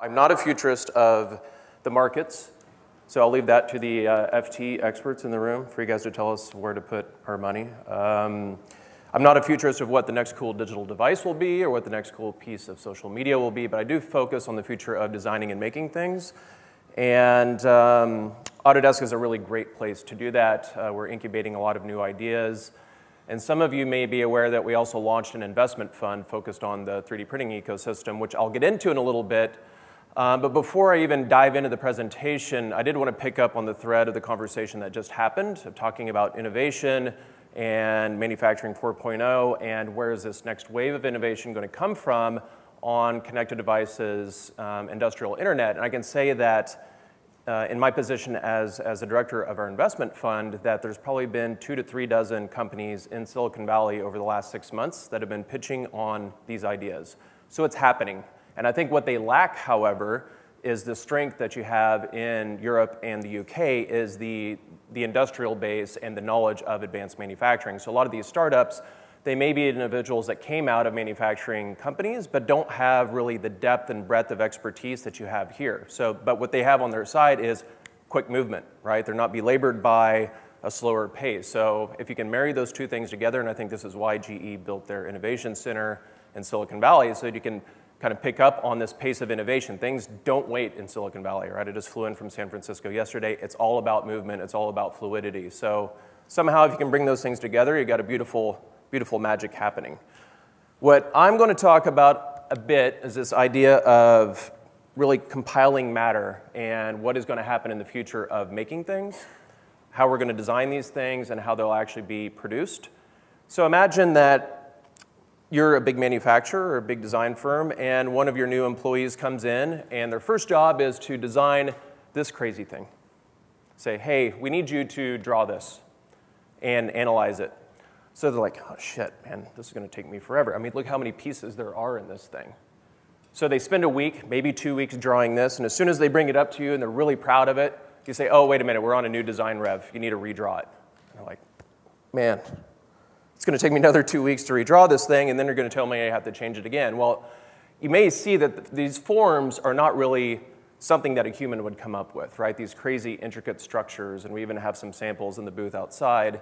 I'm not a futurist of the markets, so I'll leave that to the FT experts in the room for you guys to tell us where to put our money. I'm not a futurist of what the next cool digital device will be or what the next cool piece of social media will be, but I do focus on the future of designing and making things. And Autodesk is a really great place to do that. We're incubating a lot of new ideas. And some of you may be aware that we also launched an investment fund focused on the 3D printing ecosystem, which I'll get into in a little bit. But before I even dive into the presentation, I did want to pick up on the thread of the conversation that just happened, of talking about innovation and manufacturing 4.0 and where is this next wave of innovation going to come from on connected devices, industrial internet. And I can say that in my position as the director of our investment fund, that there's probably been 2 to 3 dozen companies in Silicon Valley over the last 6 months that have been pitching on these ideas. So it's happening. And I think what they lack, however, is the strength that you have in Europe and the UK is the industrial base and the knowledge of advanced manufacturing. So a lot of these startups, they may be individuals that came out of manufacturing companies, but don't have really the depth and breadth of expertise that you have here. So, but what they have on their side is quick movement, right? They're not belabored by a slower pace. So if you can marry those two things together, and I think this is why GE built their innovation center in Silicon Valley, so that you can kind of pick up on this pace of innovation. Things don't wait in Silicon Valley, right? I just flew in from San Francisco yesterday. It's all about movement. It's all about fluidity. So somehow if you can bring those things together, you've got a beautiful, beautiful magic happening. What I'm going to talk about a bit is this idea of really compiling matter and what is going to happen in the future of making things, how we're going to design these things, and how they'll actually be produced. So imagine that you're a big manufacturer or a big design firm, and one of your new employees comes in, and their first job is to design this crazy thing. Say, hey, we need you to draw this and analyze it. So they're like, oh, shit, man, this is going to take me forever. I mean, look how many pieces there are in this thing. So they spend a week, maybe 2 weeks drawing this, and as soon as they bring it up to you and they're really proud of it, you say, oh, wait a minute, we're on a new design rev. You need to redraw it. And they're like, man, it's going to take me another 2 weeks to redraw this thing, and then you're going to tell me I have to change it again. Well, you may see that these forms are not really something that a human would come up with, right? These crazy, intricate structures, and we even have some samples in the booth outside.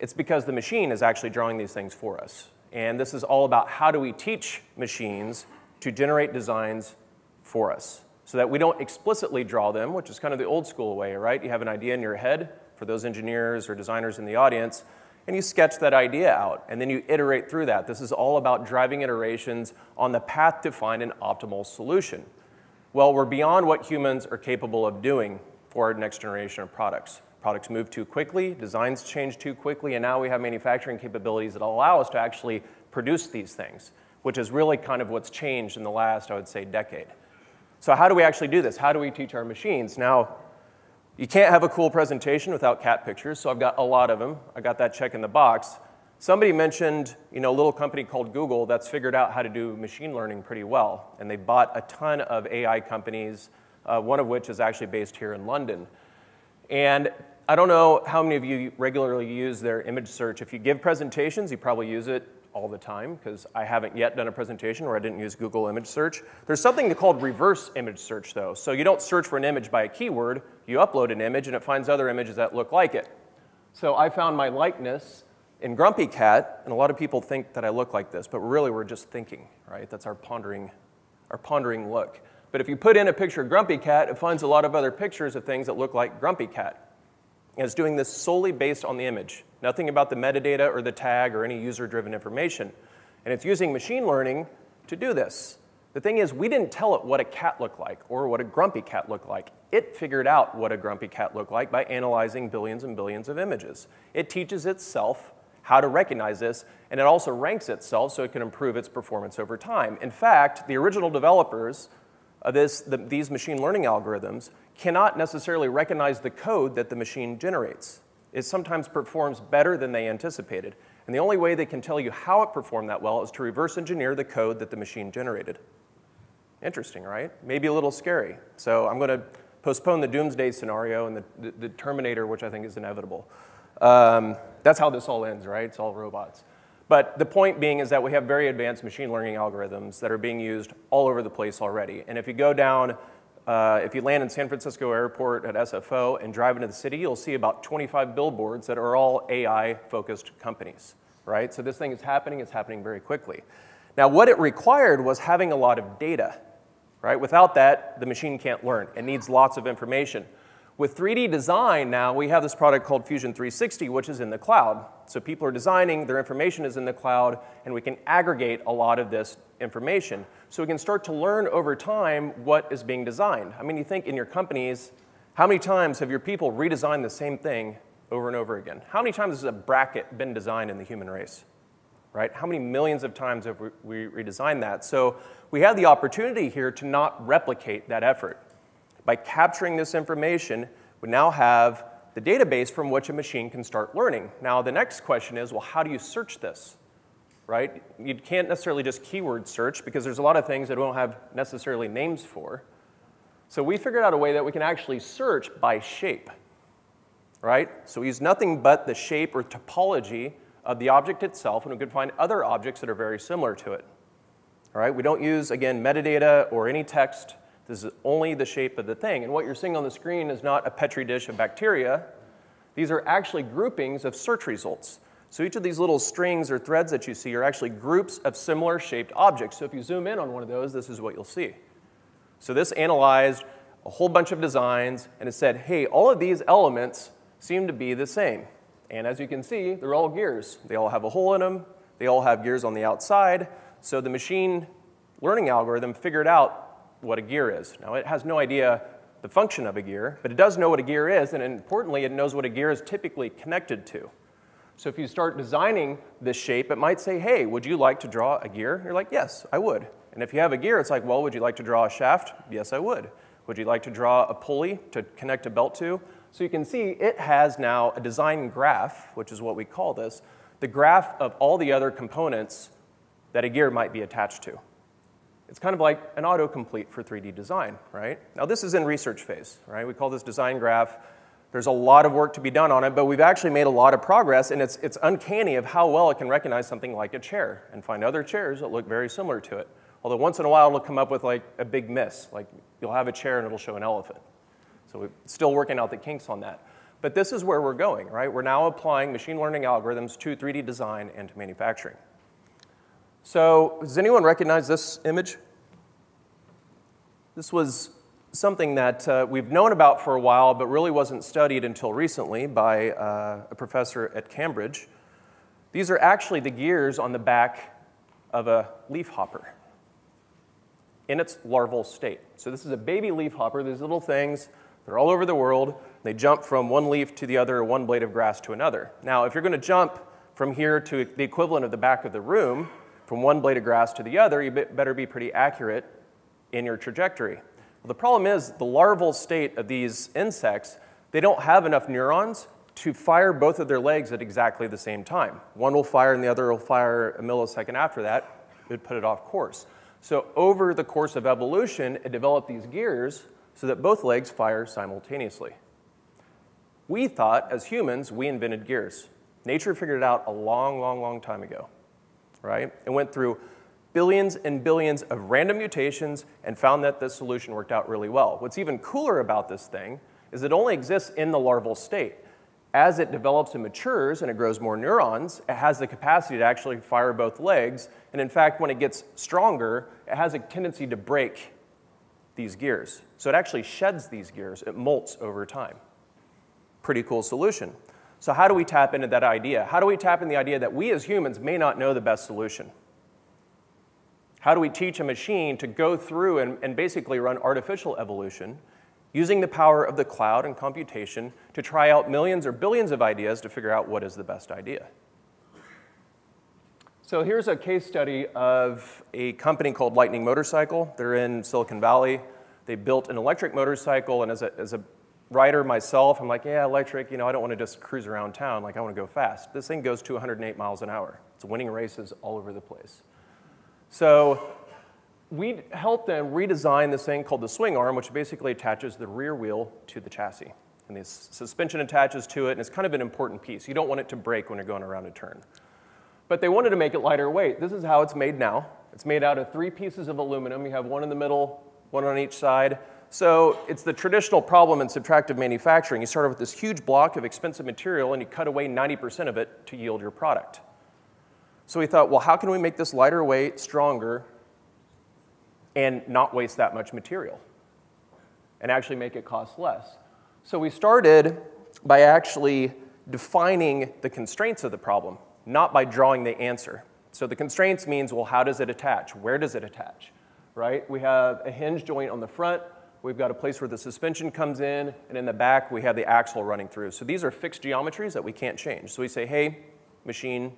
It's because the machine is actually drawing these things for us. And this is all about how do we teach machines to generate designs for us so that we don't explicitly draw them, which is kind of the old school way, right? You have an idea in your head for those engineers or designers in the audience, and you sketch that idea out, and then you iterate through that. This is all about driving iterations on the path to find an optimal solution. Well, we're beyond what humans are capable of doing for our next generation of products. Products move too quickly, designs change too quickly, and now we have manufacturing capabilities that allow us to actually produce these things, which is really kind of what's changed in the last, I would say, decade. So how do we actually do this? How do we teach our machines? Now, you can't have a cool presentation without cat pictures, so I've got a lot of them. I got that check in the box. Somebody mentioned, you know, a little company called Google that's figured out how to do machine learning pretty well, and they bought a ton of AI companies, one of which is actually based here in London. And I don't know how many of you regularly use their image search. If you give presentations, you probably use it all the time, because I haven't yet done a presentation where I didn't use Google image search. There's something called reverse image search, though. So you don't search for an image by a keyword. You upload an image, and it finds other images that look like it. So I found my likeness in Grumpy Cat, and a lot of people think that I look like this, but really we're just thinking, right? That's our pondering look. But if you put in a picture of Grumpy Cat, it finds a lot of other pictures of things that look like Grumpy Cat. And it's doing this solely based on the image, nothing about the metadata or the tag or any user-driven information. And it's using machine learning to do this. The thing is, we didn't tell it what a cat looked like or what a grumpy cat looked like. It figured out what a grumpy cat looked like by analyzing billions and billions of images. It teaches itself how to recognize this, and it also ranks itself so it can improve its performance over time. In fact, the original developers of these machine learning algorithms cannot necessarily recognize the code that the machine generates. It sometimes performs better than they anticipated. And the only way they can tell you how it performed that well is to reverse engineer the code that the machine generated. Interesting, right? Maybe a little scary. So I'm going to postpone the doomsday scenario and the Terminator, which I think is inevitable. That's how this all ends, right? It's all robots. But the point being is that we have very advanced machine learning algorithms that are being used all over the place already. And if you go down, if you land in San Francisco Airport at SFO and drive into the city, you'll see about 25 billboards that are all AI-focused companies, right? So this thing is happening. It's happening very quickly. Now, what it required was having a lot of data, right? Without that, the machine can't learn. It needs lots of information. With 3D design now, we have this product called Fusion 360, which is in the cloud. So people are designing, their information is in the cloud, and we can aggregate a lot of this information. So we can start to learn over time what is being designed. I mean, you think in your companies, how many times have your people redesigned the same thing over and over again? How many times has a bracket been designed in the human race? Right? How many millions of times have we redesigned that? So we have the opportunity here to not replicate that effort. By capturing this information, we now have the database from which a machine can start learning. Now, the next question is, well, how do you search this, right? You can't necessarily just keyword search because there's a lot of things that we don't have necessarily names for. So we figured out a way that we can actually search by shape, right? So we use nothing but the shape or topology of the object itself, and we can find other objects that are very similar to it, all right? We don't use, again, metadata or any text. This is only the shape of the thing. And what you're seeing on the screen is not a petri dish of bacteria. These are actually groupings of search results. So each of these little strings or threads that you see are actually groups of similar shaped objects. So if you zoom in on one of those, this is what you'll see. So this analyzed a whole bunch of designs, and it said, hey, all of these elements seem to be the same. And as you can see, they're all gears. They all have a hole in them. They all have gears on the outside. So the machine learning algorithm figured out what a gear is. Now, it has no idea the function of a gear, but it does know what a gear is, and importantly, it knows what a gear is typically connected to. So if you start designing this shape, it might say, hey, would you like to draw a gear? You're like, yes, I would. And if you have a gear, it's like, well, would you like to draw a shaft? Yes, I would. Would you like to draw a pulley to connect a belt to? So you can see it has now a design graph, which is what we call this, the graph of all the other components that a gear might be attached to. It's kind of like an autocomplete for 3D design, right? Now, this is in research phase, right? We call this design graph. There's a lot of work to be done on it, but we've actually made a lot of progress, and it's uncanny of how well it can recognize something like a chair and find other chairs that look very similar to it. Although once in a while, it'll come up with like a big miss. Like you'll have a chair and it'll show an elephant. So we're still working out the kinks on that. But this is where we're going, right? We're now applying machine learning algorithms to 3D design and to manufacturing. So does anyone recognize this image? This was something that we've known about for a while, but really wasn't studied until recently by a professor at Cambridge. These are actually the gears on the back of a leafhopper in its larval state. So this is a baby leafhopper. These little things, they're all over the world. They jump from one leaf to the other, or one blade of grass to another. Now, if you're going to jump from here to the equivalent of the back of the room, from one blade of grass to the other, you better be pretty accurate in your trajectory. Well, the problem is the larval state of these insects, they don't have enough neurons to fire both of their legs at exactly the same time. One will fire and the other will fire a millisecond after that. It would put it off course. So over the course of evolution, it developed these gears so that both legs fire simultaneously. We thought, as humans, we invented gears. Nature figured it out a long, long, long time ago. Right? It went through billions and billions of random mutations and found that this solution worked out really well. What's even cooler about this thing is it only exists in the larval state. As it develops and matures and it grows more neurons, it has the capacity to actually fire both legs. And in fact, when it gets stronger, it has a tendency to break these gears. So it actually sheds these gears. It molts over time. Pretty cool solution. So how do we tap into that idea? How do we tap into the idea that we as humans may not know the best solution? How do we teach a machine to go through and basically run artificial evolution using the power of the cloud and computation to try out millions or billions of ideas to figure out what is the best idea? So here's a case study of a company called Lightning Motorcycle. They're in Silicon Valley. They built an electric motorcycle, and as a rider myself, I'm like, yeah, electric, you know, I don't want to just cruise around town. Like, I want to go fast. This thing goes to 108 miles an hour. It's winning races all over the place. So we helped them redesign this thing called the swing arm, which basically attaches the rear wheel to the chassis. And the suspension attaches to it, and it's kind of an important piece. You don't want it to break when you're going around a turn. but they wanted to make it lighter weight. This is how it's made now. It's made out of 3 pieces of aluminum. You have one in the middle, one on each side. So it's the traditional problem in subtractive manufacturing. You start with this huge block of expensive material, and you cut away 90% of it to yield your product. So we thought, well, how can we make this lighter weight, stronger, and not waste that much material, and actually make it cost less? So we started by actually defining the constraints of the problem, not by drawing the answer. So the constraints means, well, how does it attach? Where does it attach? Right? We have a hinge joint on the front. We've got a place where the suspension comes in. And in the back, we have the axle running through. So these are fixed geometries that we can't change. So we say, hey, machine,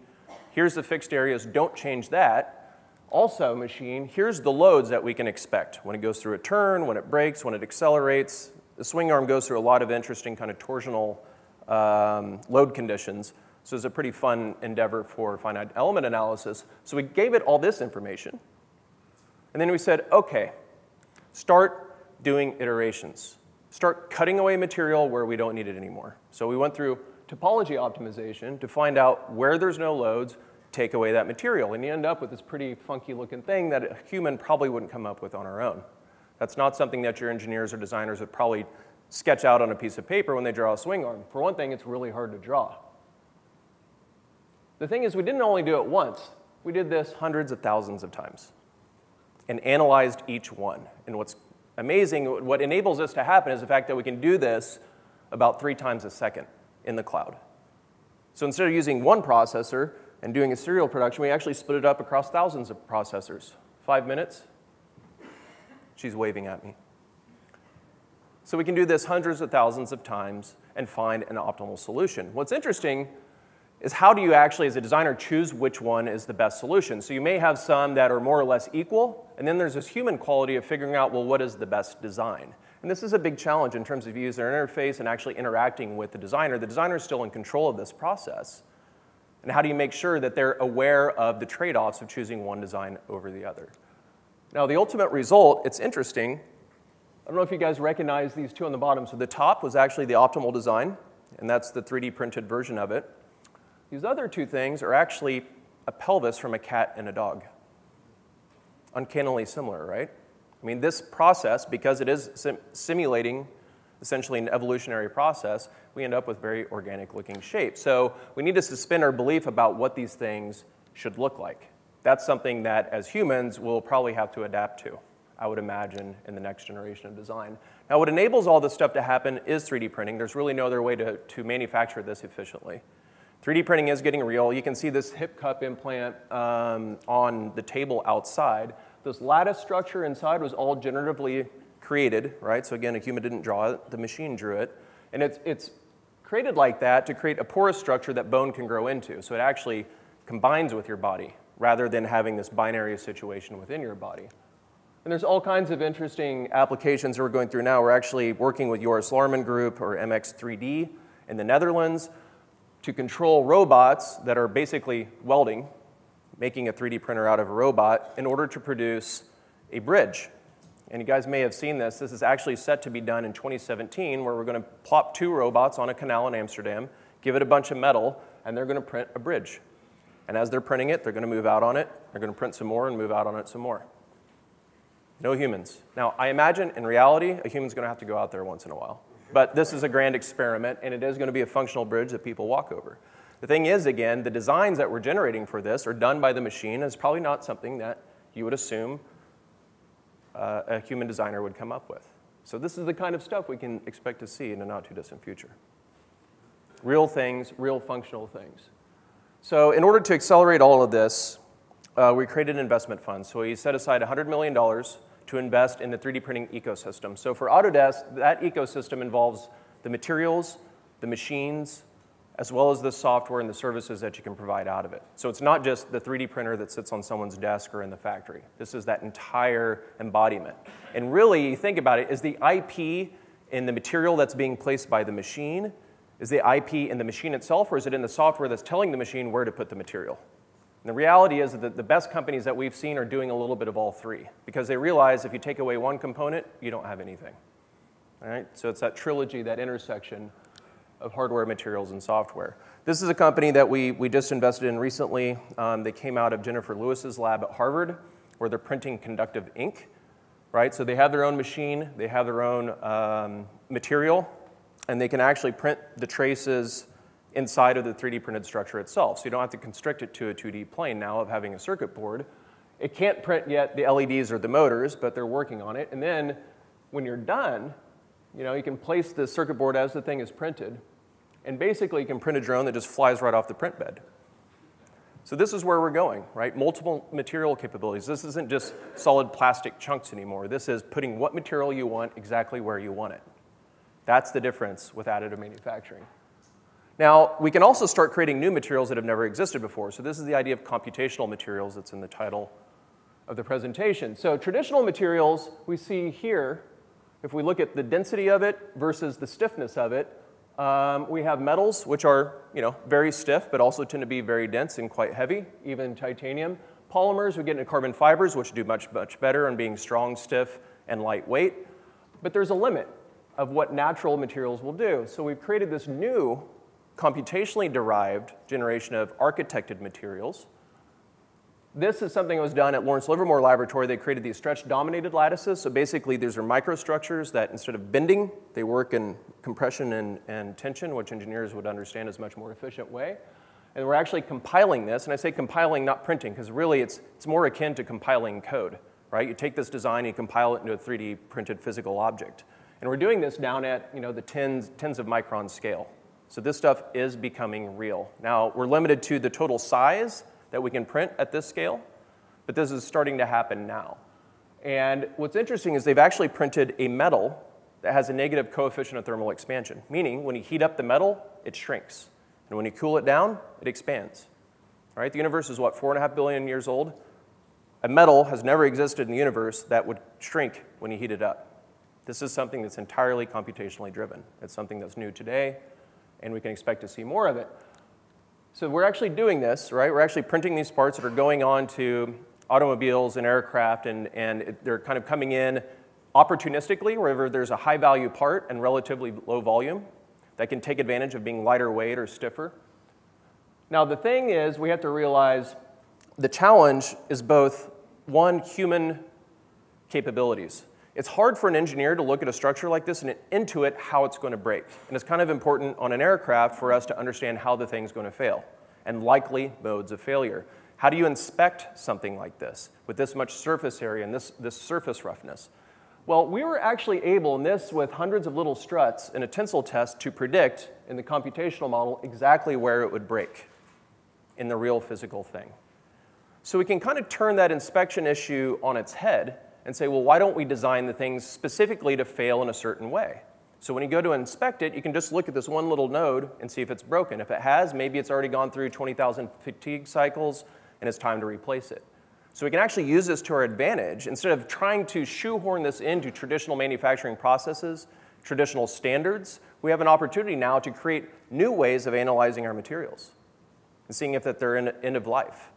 here's the fixed areas. Don't change that. Also, machine, here's the loads that we can expect when it goes through a turn, when it brakes, when it accelerates. The swing arm goes through a lot of interesting kind of torsional load conditions. So it's a pretty fun endeavor for finite element analysis. So we gave it all this information. And then we said, OK, start doing iterations. Start cutting away material where we don't need it anymore. So we went through topology optimization to find out where there's no loads, take away that material. And you end up with this pretty funky looking thing that a human probably wouldn't come up with on our own. That's not something that your engineers or designers would probably sketch out on a piece of paper when they draw a swing arm. For one thing, it's really hard to draw. The thing is, we didn't only do it once. We did this hundreds of thousands of times and analyzed each one. And what's amazing, what enables this to happen is the fact that we can do this about 3 times a second in the cloud. So instead of using one processor and doing a serial production, we actually split it up across thousands of processors. 5 minutes. She's waving at me. So we can do this hundreds of thousands of times and find an optimal solution. What's interesting is how do you actually, as a designer, choose which one is the best solution? So you may have some that are more or less equal, and then there's this human quality of figuring out, well, what is the best design? And this is a big challenge in terms of user interface and actually interacting with the designer. The designer is still in control of this process. And how do you make sure that they're aware of the trade-offs of choosing one design over the other? Now, the ultimate result, it's interesting. I don't know if you guys recognize these two on the bottom. So the top was actually the optimal design, and that's the 3D printed version of it. These other two things are actually a pelvis from a cat and a dog. Uncannily similar, right? I mean, this process, because it is simulating essentially an evolutionary process, we end up with very organic-looking shapes. So we need to suspend our belief about what these things should look like. That's something that, as humans, we'll probably have to adapt to, I would imagine, in the next generation of design. Now, what enables all this stuff to happen is 3D printing. There's really no other way to manufacture this efficiently. 3D printing is getting real. You can see this hip cup implant on the table outside. This lattice structure inside was all generatively created, right? So again, a human didn't draw it. The machine drew it. And it's created like that to create a porous structure that bone can grow into. So it actually combines with your body rather than having this binary situation within your body. And there's all kinds of interesting applications that we're going through now. We're actually working with Joris Larman Group, or MX3D, in the Netherlands to control robots that are basically welding, making a 3D printer out of a robot in order to produce a bridge. And you guys may have seen this. This is actually set to be done in 2017, where we're going to plop 2 robots on a canal in Amsterdam, give it a bunch of metal, and they're going to print a bridge. And as they're printing it, they're going to move out on it. They're going to print some more and move out on it some more. No humans. Now, I imagine in reality, a human's going to have to go out there once in a while. But this is a grand experiment, and it is going to be a functional bridge that people walk over. The thing is, again, the designs that we're generating for this are done by the machine. It's probably not something that you would assume a human designer would come up with. So this is the kind of stuff we can expect to see in a not-too-distant future. Real things, real functional things. So in order to accelerate all of this, we created an investment fund. So we set aside $100 million to invest in the 3D printing ecosystem. So for Autodesk, that ecosystem involves the materials, the machines, as well as the software and the services that you can provide out of it. So it's not just the 3D printer that sits on someone's desk or in the factory. This is that entire embodiment. And really, you think about it, is the IP in the material that's being placed by the machine, is the IP in the machine itself, or is it in the software that's telling the machine where to put the material? And the reality is that the best companies that we've seen are doing a little bit of all three, because they realize if you take away one component, you don't have anything. All right? So it's that trilogy, that intersection of hardware, materials, and software. This is a company that we just invested in recently. They came out of Jennifer Lewis's lab at Harvard, where they're printing conductive ink, right? So they have their own machine, they have their own material, and they can actually print the traces inside of the 3D printed structure itself. So you don't have to constrict it to a 2D plane now of having a circuit board. It can't print yet the LEDs or the motors, but they're working on it. And then when you're done, you can place the circuit board as the thing is printed. And basically, you can print a drone that just flies right off the print bed. So this is where we're going, right? Multiple material capabilities. This isn't just solid plastic chunks anymore. This is putting what material you want exactly where you want it. That's the difference with additive manufacturing. Now, we can also start creating new materials that have never existed before. So this is the idea of computational materials that's in the title of the presentation. So traditional materials we see here, if we look at the density of it versus the stiffness of it, we have metals, which are very stiff, but also tend to be very dense and quite heavy, even titanium. Polymers, we get into carbon fibers, which do much, much better on being strong, stiff, and lightweight. But there's a limit of what natural materials will do. So we've created this new computationally derived generation of architected materials. This is something that was done at Lawrence Livermore Laboratory. They created these stretch-dominated lattices. So basically, these are microstructures that instead of bending, they work in compression and tension, which engineers would understand is a much more efficient way. And we're actually compiling this. And I say compiling, not printing, because really it's more akin to compiling code, right? You take this design, you compile it into a 3D printed physical object. And we're doing this down at the tens of micron scale. So this stuff is becoming real. Now, we're limited to the total size that we can print at this scale, but this is starting to happen now. And what's interesting is they've actually printed a metal that has a negative coefficient of thermal expansion, meaning when you heat up the metal, it shrinks. And when you cool it down, it expands. All right? The universe is, what, 4.5 billion years old? A metal has never existed in the universe that would shrink when you heat it up. This is something that's entirely computationally driven. It's something that's new today, and we can expect to see more of it. So we're actually doing this, right? We're actually printing these parts that are going on to automobiles and aircraft, and they're kind of coming in opportunistically wherever there's a high-value part and relatively low volume that can take advantage of being lighter weight or stiffer. Now, the thing is, we have to realize the challenge is both, one, human capabilities. It's hard for an engineer to look at a structure like this and intuit how it's going to break. And it's kind of important on an aircraft for us to understand how the thing's going to fail and likely modes of failure. How do you inspect something like this with this much surface area and this surface roughness? Well, we were actually able in this with hundreds of little struts in a tensile test to predict in the computational model exactly where it would break in the real physical thing. So we can kind of turn that inspection issue on its head and say, well, why don't we design the things specifically to fail in a certain way? So when you go to inspect it, you can just look at this one little node and see if it's broken. If it has, maybe it's already gone through 20,000 fatigue cycles, and it's time to replace it. So we can actually use this to our advantage. Instead of trying to shoehorn this into traditional manufacturing processes, traditional standards, we have an opportunity now to create new ways of analyzing our materials and seeing if they're in end of life.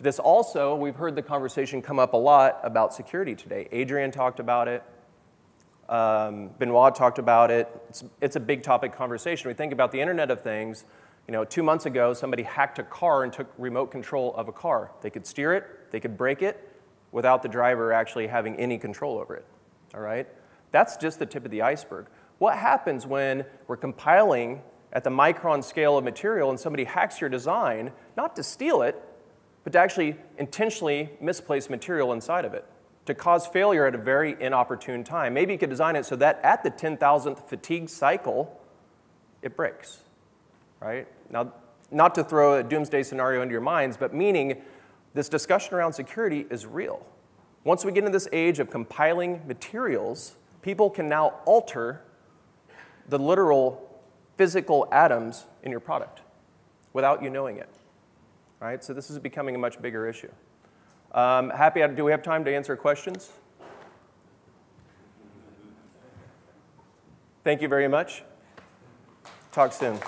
This also, we've heard the conversation come up a lot about security today. Adrian talked about it. Benoit talked about it. It's a big topic conversation. We think about the Internet of Things. 2 months ago, somebody hacked a car and took remote control of a car. They could steer it. They could brake it without the driver actually having any control over it. All right? That's just the tip of the iceberg. What happens when we're compiling at the micron scale of material and somebody hacks your design, not to steal it, but to actually intentionally misplace material inside of it, to cause failure at a very inopportune time? Maybe you could design it so that at the 10,000th fatigue cycle, it breaks, right? Now, not to throw a doomsday scenario into your minds, but meaning this discussion around security is real. Once we get into this age of compiling materials, people can now alter the literal physical atoms in your product without you knowing it. Right? So this is becoming a much bigger issue. Do we have time to answer questions? Thank you very much. Talk soon.